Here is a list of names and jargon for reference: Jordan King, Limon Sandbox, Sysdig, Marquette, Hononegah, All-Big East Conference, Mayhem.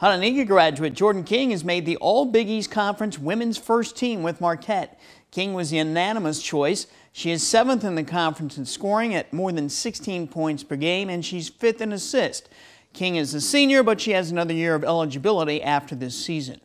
Hononegah graduate Jordan King has made the All-Big East Conference women's first team with Marquette. King was the unanimous choice. She is 7th in the conference in scoring at more than 16 points per game, and she's 5th in assists. King is a senior, but she has another year of eligibility after this season.